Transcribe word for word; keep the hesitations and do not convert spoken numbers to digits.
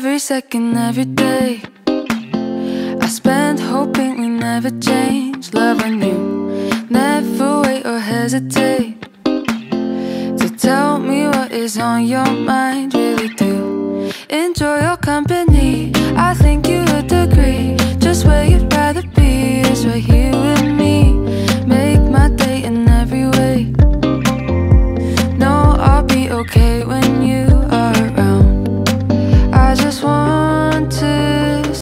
Every second, every day I spend hoping we never change. Love on you, never wait or hesitate to tell me what is on your mind. Really do enjoy your company. I think you would agree. Just where you'd rather be is right here with me. Make my day in every way. No, I'll be okay when you